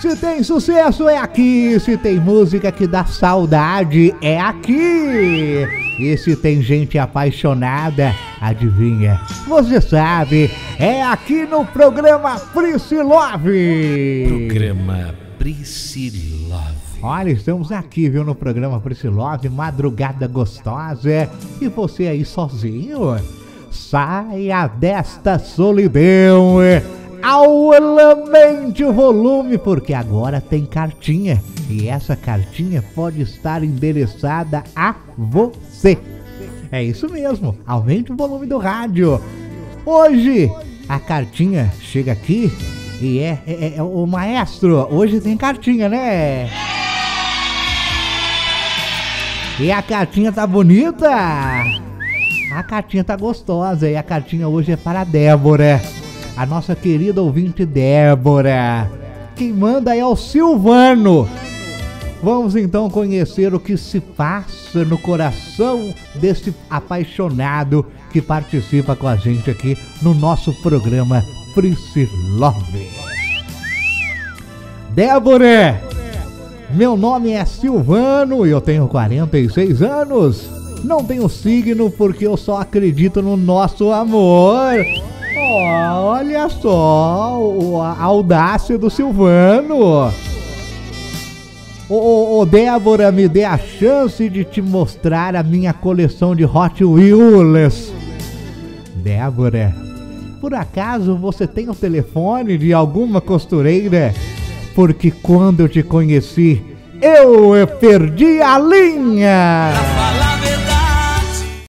Se tem sucesso é aqui, se tem música que dá saudade é aqui. E se tem gente apaixonada, adivinha, você sabe, é aqui no programa Priscilove. Programa Priscilove. Olha, estamos aqui, viu, no programa Priscilove, madrugada gostosa. E você aí sozinho, saia desta solidão ao aumente o volume, porque agora tem cartinha. E essa cartinha pode estar endereçada a você. É isso mesmo, aumente o volume do rádio. Hoje a cartinha chega aqui e é o maestro, hoje tem cartinha, né? E a cartinha tá bonita, a cartinha tá gostosa, e a cartinha hoje é para a Débora, a nossa querida ouvinte Débora. Quem manda é o Silvano. Vamos então conhecer o que se passa no coração desse apaixonado que participa com a gente aqui no nosso programa Priscilove. Débora! Meu nome é Silvano e eu tenho 46 anos. Não tenho signo porque eu só acredito no nosso amor. Olha só a audácia do Silvano. Débora, me dê a chance de te mostrar a minha coleção de Hot Wheels. Débora, por acaso você tem o telefone de alguma costureira? Porque quando eu te conheci, eu perdi a linha.